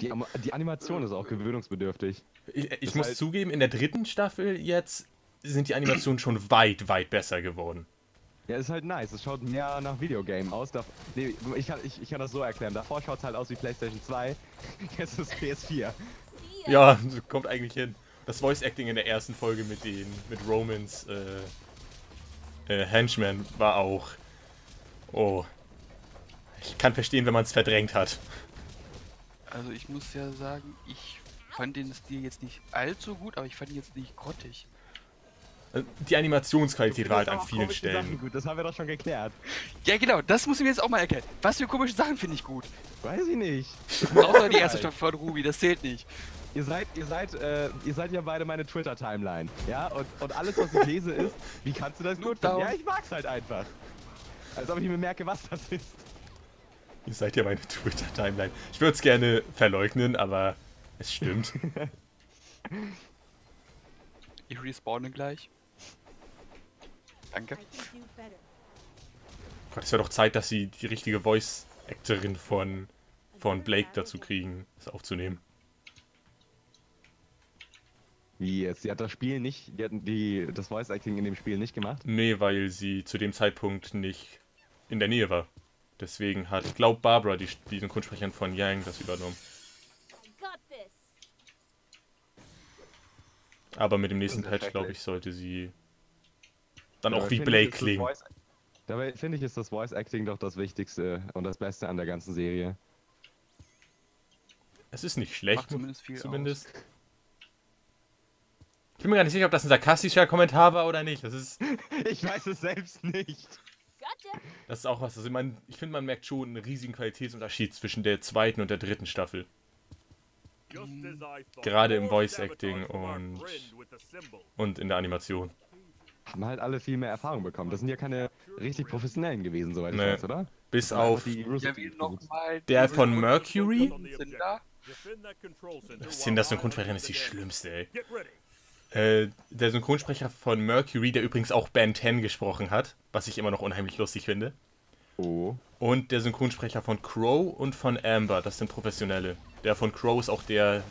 Die Animation ist auch gewöhnungsbedürftig. Ich muss halt zugeben, in der dritten Staffel jetzt sind die Animationen schon weit besser geworden. Ja, ist halt nice. Es schaut mehr nach Videogame aus. Nee, ich kann das so erklären. Davor schaut es halt aus wie PlayStation 2. Jetzt ist PS4. Ja, kommt eigentlich hin. Das Voice-Acting in der ersten Folge mit Romans Henchman war auch... Oh. Ich kann verstehen, wenn man es verdrängt hat. Also ich muss ja sagen, ich fand den Stil jetzt nicht allzu gut, aber ich fand ihn jetzt nicht grottig. Die Animationsqualität war halt an vielen Stellen gut, das haben wir doch schon geklärt. Ja genau, das müssen wir jetzt auch mal erklären. Was für komische Sachen finde ich gut? Weiß ich nicht. Außer die erste Staffel von Ruby, das zählt nicht. Ihr seid ja beide meine Twitter-Timeline, ja? Und alles, was ich lese ist, wie kannst du das gut finden? Ja, ich mag's halt einfach. Als ob ich mir merke, was das ist. Ihr seid ja meine Twitter-Timeline. Ich würde es gerne verleugnen, aber es stimmt. Ich respawne gleich. Danke. Gott, es wäre doch Zeit, dass sie die richtige Voice-Actorin von Blake dazu kriegen, das aufzunehmen. Wie jetzt? Sie hat das Spiel nicht, das Voice-Acting in dem Spiel nicht gemacht? Nee, weil sie zu dem Zeitpunkt nicht in der Nähe war. Deswegen hat, ich glaube, Barbara, die Synchronsprecherin von Yang, das übernommen. Aber mit dem nächsten Patch, glaube ich, sollte sie dann auch wie Blake klingen. Dabei finde ich, ist das Voice-Acting doch das Wichtigste und das Beste an der ganzen Serie. Es ist nicht schlecht, zumindest. Ich bin mir gar nicht sicher, ob das ein sarkastischer Kommentar war oder nicht. Das ist... Ich weiß es selbst nicht. Das ist auch was. Also ich finde, man merkt schon einen riesigen Qualitätsunterschied zwischen der zweiten und der dritten Staffel. Gerade im Voice-Acting und in der Animation. Haben halt alle viel mehr Erfahrung bekommen. Das sind ja keine richtig professionellen gewesen, soweit ich weiß, oder? Bis auf der von Mercury. Das Synchronsprecherin ist die schlimmste, ey. Der Synchronsprecher von Mercury, der übrigens auch Ben 10 gesprochen hat, was ich immer noch unheimlich lustig finde. Oh. Und der Synchronsprecher von Qrow und von Amber, das sind Professionelle. Der von Qrow ist auch der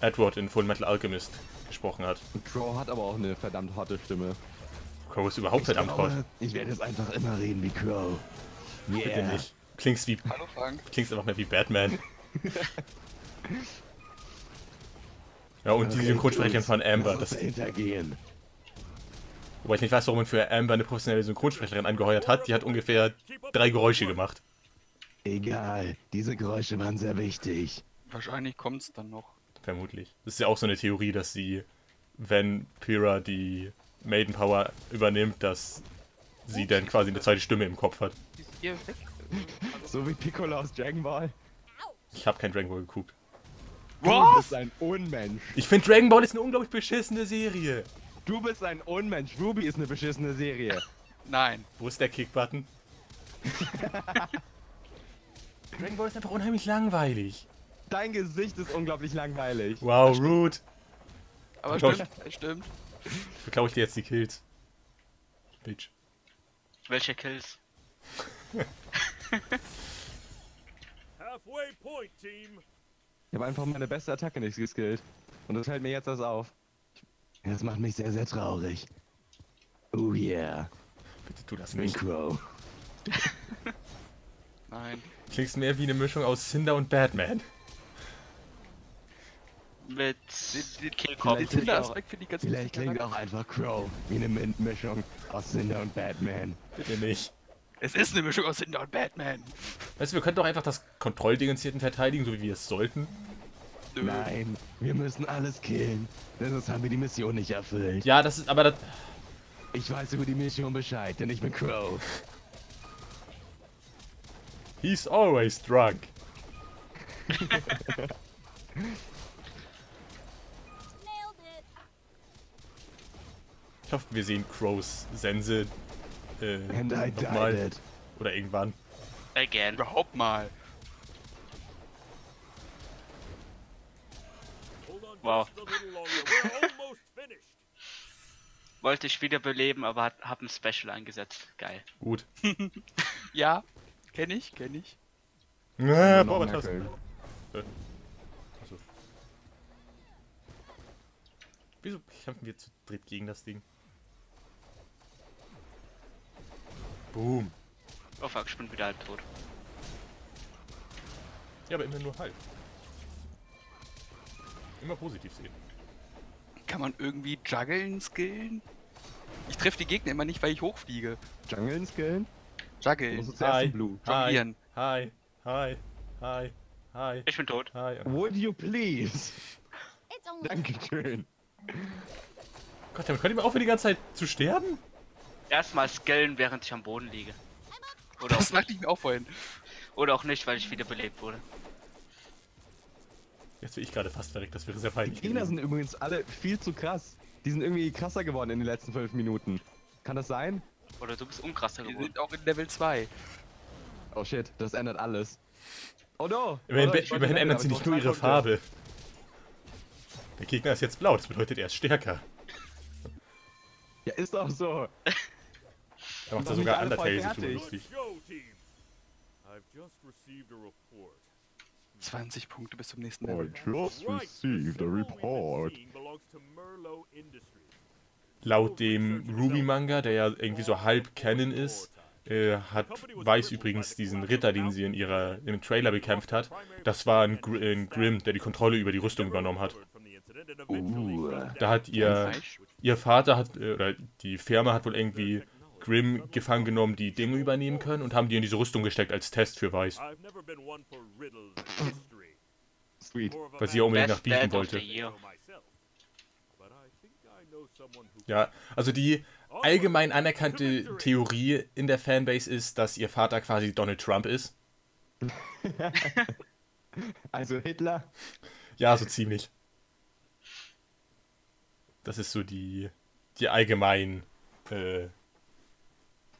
Edward in Full Metal Alchemist gesprochen hat. Und Qrow hat aber auch eine verdammt harte Stimme. Qrow ist überhaupt verdammt hart. Ich werde jetzt einfach immer reden wie Qrow. Yeah. Bitte nicht. Klingst einfach mehr wie Batman. Ja, und die Synchronsprecherin von Amber. Das hintergehen. Wobei ich nicht weiß, warum man für Amber eine professionelle Synchronsprecherin angeheuert hat. Die hat ungefähr 3 Geräusche gemacht. Egal, diese Geräusche waren sehr wichtig. Wahrscheinlich kommt es dann noch. Vermutlich. Das ist ja auch so eine Theorie, dass sie, wenn Pyrrha die Maiden Power übernimmt, dass sie dann quasi eine zweite Stimme im Kopf hat. So wie Piccolo aus Dragon Ball. Ich habe kein Dragon Ball geguckt. Du bist ein Unmensch. Ich finde, Dragon Ball ist eine unglaublich beschissene Serie. Du bist ein Unmensch. Ruby ist eine beschissene Serie. Nein. Wo ist der Kick-Button? Dragon Ball ist einfach unheimlich langweilig. Dein Gesicht ist unglaublich langweilig. Wow, rude. Aber stimmt. Verklau ich dir jetzt die Kills. Bitch. Welche Kills? Ich habe einfach meine beste Attacke nicht geskillt. Und das fällt mir jetzt erst auf. Das macht mich sehr, sehr traurig. Oh yeah. Bitte tu das nicht. Qrow. Nein. Klingst mehr wie eine Mischung aus Cinder und Batman. Mit Killcop. Vielleicht klingt auch einfach Qrow wie eine Mischung aus Cinder und Batman. Bitte nicht. Es ist eine Mischung aus Cinder und Batman. Weißt du, wir könnten doch einfach das Kontrolldingens hier verteidigen, so wie wir es sollten. Nein, wir müssen alles killen. Denn sonst haben wir die Mission nicht erfüllt. Ja, das ist aber das... Ich weiß über die Mission Bescheid, denn ich bin Qrow. He's always drunk. Ich hoffe, wir sehen Qrows Sense nochmal. Oder irgendwann. Again. Überhaupt mal. Wow. Wollte ich wiederbeleben, aber hab ein Special eingesetzt. Geil. Gut. Ja. Kenn ich. Ja, Bauertasten. Achso. Wieso kämpfen wir zu dritt gegen das Ding? Boom. Oh fuck, ich bin wieder halb tot. Ja, aber immer nur halb. Immer positiv sehen. Kann man irgendwie juggeln, skillen? Ich treffe die Gegner immer nicht, weil ich hochfliege. Juggeln, skillen? Juggeln. Hi. Jonglieren. Hi. Hi. Hi. Hi. Ich bin tot. Hi. Would you please? Dankeschön. Gott, dann könnt ihr mir auch für die ganze Zeit zu sterben? Erstmal skillen, während ich am Boden liege. Oder das machte ich mir auch vorhin. Oder auch nicht, weil ich wieder belebt wurde. Jetzt bin ich gerade fast verreckt, das wäre sehr peinlich. Die Gegner sind übrigens alle viel zu krass. Die sind irgendwie krasser geworden in den letzten 5 Minuten. Kann das sein? Oder du bist unkrasser geworden. Die sind auch in Level 2. Oh shit, das ändert alles. Oh no! Immerhin ändert sie nicht nur ihre Farbe. Der Gegner ist jetzt blau, das bedeutet, er ist stärker. Ja, ist doch so. Er macht da sogar Undertale so lustig. 20 Punkte bis zum nächsten Level. Laut dem Ruby-Manga, der ja irgendwie so halb Canon ist, hat Weiss übrigens diesen Ritter, den sie in im Trailer bekämpft hat. Das war ein Grimm, der die Kontrolle über die Rüstung übernommen hat. Da hat ihr Vater, oder die Firma hat wohl irgendwie Grimm gefangen genommen, die Dinge übernehmen können, und haben die in diese Rüstung gesteckt als Test für Weiss. Sweet. Weil sie ja unbedingt nach Biechen wollte. Ja, also die allgemein anerkannte Theorie in der Fanbase ist, dass ihr Vater quasi Donald Trump ist. Also Hitler? Ja, so ziemlich. Das ist so die allgemein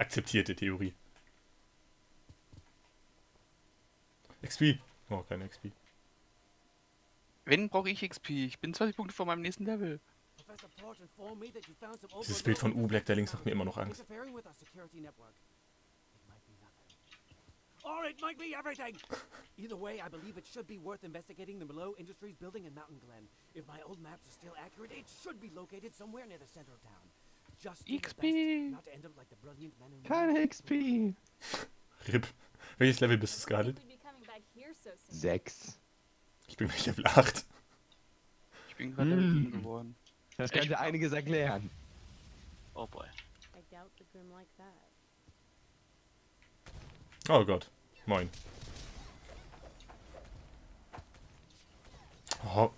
akzeptierte Theorie. XP. Oh, keine XP. Wenn brauche ich XP? Ich bin 20 Punkte vor meinem nächsten Level. Dieses Bild von U-Black da links macht mir immer noch Angst. XP! Keine XP! RIP. Welches Level bist du gerade? 6. Ich bin gleich Level 8. Ich bin gerade Level 7 geworden. Das kann ja einiges erklären. Oh boy. Oh Gott. Moin. Oh.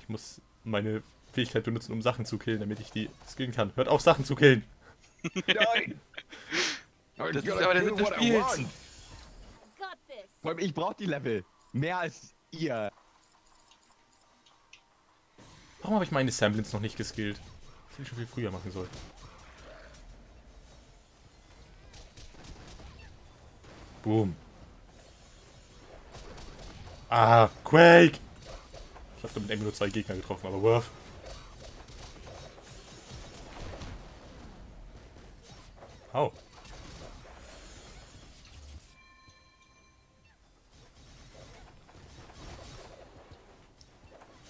Ich muss meine Fähigkeit benutzen, um Sachen zu killen, damit ich die skillen kann. Hört auf, Sachen zu killen! Nein! Das ist aber der Sinn des Spiels! Vor allem, ich brauch die Level. Mehr als ihr. Warum habe ich meine Semblance noch nicht geskillt? Das hätte ich schon viel früher machen sollen. Boom. Ah, Quake! Ich habe damit irgendwie nur 2 Gegner getroffen, aber worth. Au.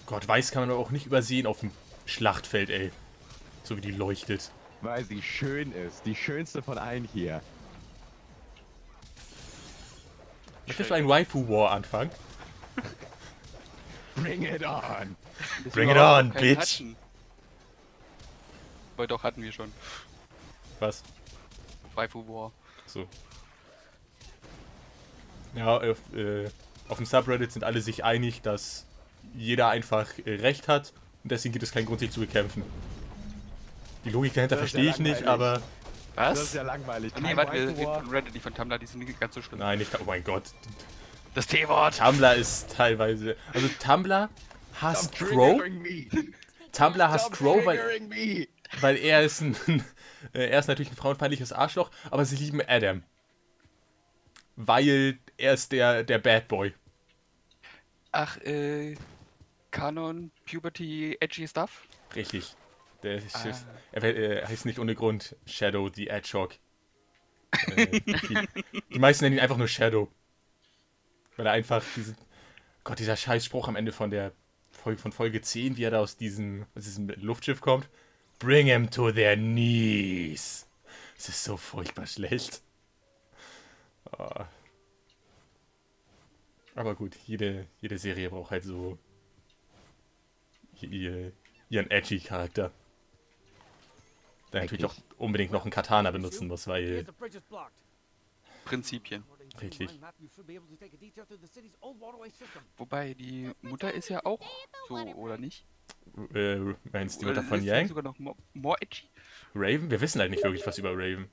Gott, Weiss kann man aber auch nicht übersehen auf dem Schlachtfeld, ey. So wie die leuchtet. Weil sie schön ist. Die schönste von allen hier. Möchtest du einen Waifu-War anfangen? Bring it on! Bring it on, bitch! Weil doch hatten wir schon. Was? Waifu-War. So. Ja, auf dem Subreddit sind alle sich einig, dass jeder einfach recht hat und deswegen gibt es keinen Grund, sich zu bekämpfen. Die Logik dahinter verstehe ich nicht, aber... Was? Das ist ja langweilig. Nee, warte, wir reden von Reddit, nicht von Tumblr, die sind nicht ganz so schlimm. Nein, nicht, oh mein Gott. Das T-Wort! Tumblr ist teilweise... Also Tumblr hasst Qrow. Tumblr hasst Qrow, weil er ist natürlich ein frauenfeindliches Arschloch, aber sie lieben Adam. Weil er ist der Bad Boy. Ach, Kanon, Puberty, Edgy Stuff? Richtig. Der ist, er heißt nicht ohne Grund Shadow the Hedgehog. Die meisten nennen ihn einfach nur Shadow. Weil er einfach diesen... Gott, dieser Scheißspruch am Ende von der Folge 10, wie er da aus diesem Luftschiff kommt. Bring him to their knees. Das ist so furchtbar schlecht. Oh. Aber gut, jede Serie braucht halt so ihren edgy Charakter. Der natürlich auch unbedingt noch einen Katana benutzen muss, weil... Prinzipien. Richtig. Wobei, die Mutter ist ja auch so, oder nicht? Meinst du die Mutter von Yang? Sogar noch more edgy? Raven? Wir wissen halt nicht wirklich was über Raven.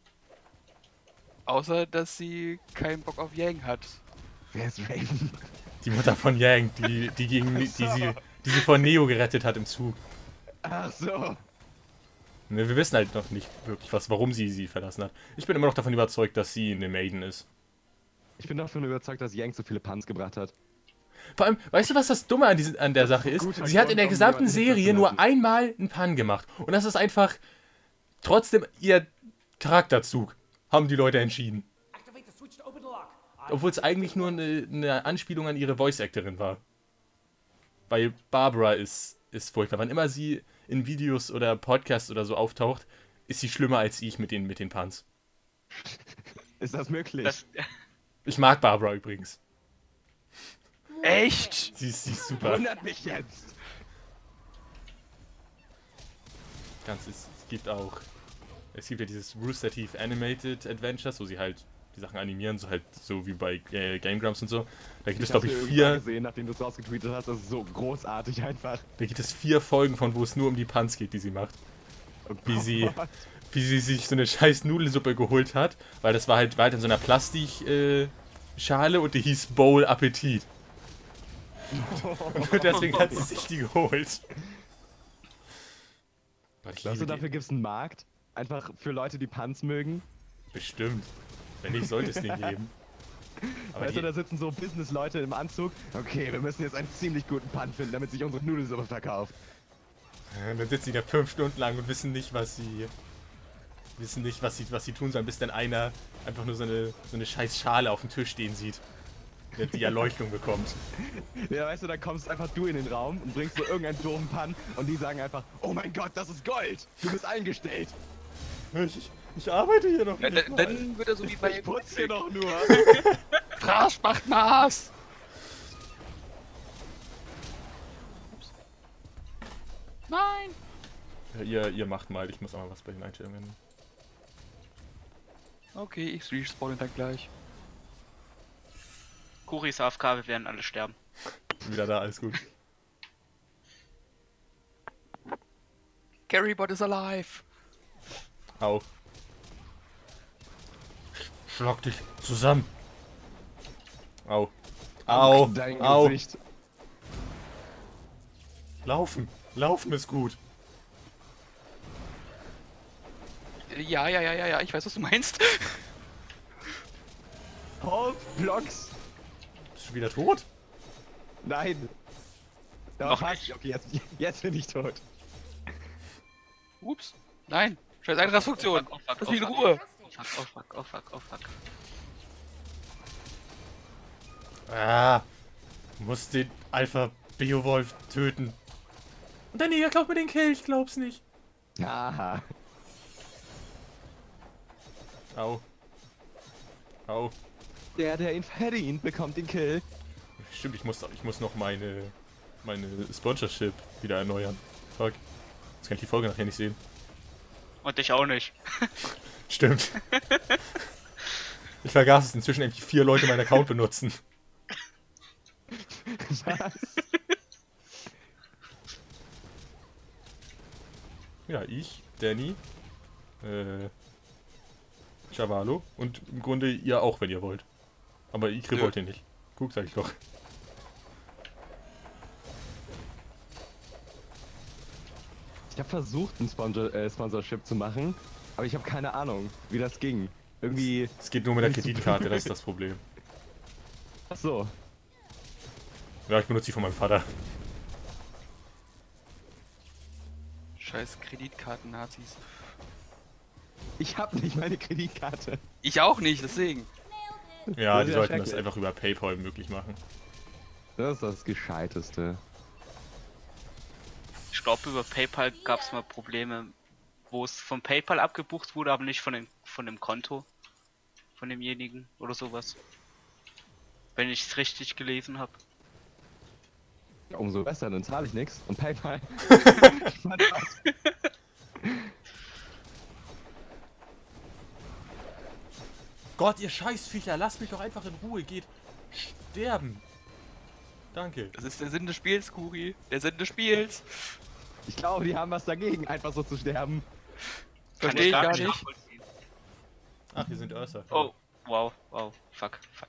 Außer, dass sie keinen Bock auf Yang hat. Wer ist Raven? Die Mutter von Yang, die sie von Neo gerettet hat im Zug. Ach so. Ne, wir wissen halt noch nicht wirklich was, warum sie verlassen hat. Ich bin immer noch davon überzeugt, dass sie eine Maiden ist. Ich bin davon überzeugt, dass Yang so viele Puns gebracht hat. Vor allem, weißt du, was das Dumme an der Sache ist? Sie hat in der gesamten Serie nur einmal einen Pun gemacht. Und das ist einfach trotzdem ihr Charakterzug, haben die Leute entschieden. Obwohl es eigentlich nur eine Anspielung an ihre Voice-Actorin war. Weil Barbara ist furchtbar. Wann immer sie in Videos oder Podcasts oder so auftaucht, ist sie schlimmer als ich mit den Puns. Ist das möglich? Ich mag Barbara übrigens. Echt? Sie ist super. Wundert mich jetzt. Es gibt ja dieses Rooster Teeth Animated Adventures, wo sie halt die Sachen animieren, so wie bei Game Grumps und so. Da gibt es, glaube ich, vier... gesehen, nachdem du es rausgetweetet hast, das ist so großartig einfach. Da gibt es 4 Folgen von, wo es nur um die Puns geht, die sie macht. Wie sie sich so eine scheiß Nudelsuppe geholt hat, weil das war halt weiter in so einer Plastikschale und die hieß Bowl Appetit. Und deswegen hat sie sich die geholt. Glaubst du, dafür gibt es einen Markt? Einfach für Leute, die Puns mögen? Bestimmt. Wenn nicht, sollte es nicht geben. Aber weißt du, da sitzen so Business-Leute im Anzug. Okay, wir müssen jetzt einen ziemlich guten Pun finden, damit sich unsere Nudelsuppe verkauft. Und dann sitzen die da 5 Stunden lang und wissen nicht, was sie tun sollen, bis dann einer einfach nur so eine scheiß Schale auf dem Tisch stehen sieht, die Erleuchtung bekommt. Ja, weißt du, dann kommst einfach du in den Raum und bringst so irgendeinen doofen Pun und die sagen einfach, oh mein Gott, das ist Gold! Du bist eingestellt! Ich arbeite hier noch nicht. Dann wird er so wie bei Putz hier noch nur. Frasch macht Maß! Nein! Ja, ihr macht mal, ich muss auch mal was bei den Einstellungen. Okay, ich respawne dann gleich. Kuris AFK, wir werden alle sterben. Bin wieder da, alles gut. Carrybot is alive! Au. Schlag dich zusammen. Au. Au. Dein Au. Gesicht. Laufen. Laufen ist gut. Ja, ich weiß, was du meinst. Halt, Blocks. Bist du wieder tot? Nein. Doch, okay, jetzt bin ich tot. Ups. Nein. Scheiß Eintragsfunktion. Lass mich in Ruhe. Oh fuck. Ah. Muss den Alpha Beowulf töten. Und dann, ihr glaubt mir den Kill, ich glaub's nicht. Aha. Au. Au. Der ihn verdient, bekommt den Kill. Stimmt, ich muss noch meine Sponsorship wieder erneuern. Fuck. Jetzt kann ich die Folge nachher nicht sehen. Und ich auch nicht. Stimmt. Ich vergaß es, inzwischen irgendwie 4 Leute meinen Account benutzen. Was? Ja, ich, Danny, Chavalo und im Grunde ihr auch, wenn ihr wollt. Aber ich wollt ihr nicht. Guck, sag ich doch. Ich habe versucht, ein Sponsorship zu machen, aber ich habe keine Ahnung, wie das ging. Irgendwie. Es geht nur mit der Kreditkarte, das ist das Problem. Ach so. Ja, ich benutze die von meinem Vater. Scheiß Kreditkarten-Nazis. Ich hab nicht meine Kreditkarte. Ich auch nicht, deswegen. Ja, die sollten das einfach über PayPal möglich machen. Das ist das Gescheiteste. Ich glaube, über PayPal gab es mal Probleme, wo es von PayPal abgebucht wurde, aber nicht von dem Konto von demjenigen oder sowas. Wenn ich es richtig gelesen habe. Ja, umso besser, dann zahle ich nichts und PayPal. Gott, ihr Scheißviecher, lasst mich doch einfach in Ruhe, geht sterben. Danke. Das ist der Sinn des Spiels, Kuri. Der Sinn des Spiels. Ich glaube, die haben was dagegen, einfach so zu sterben. Verstehe ich gar nicht. Ach, wir sind äußerst. Oh, wow, wow, fuck, fuck.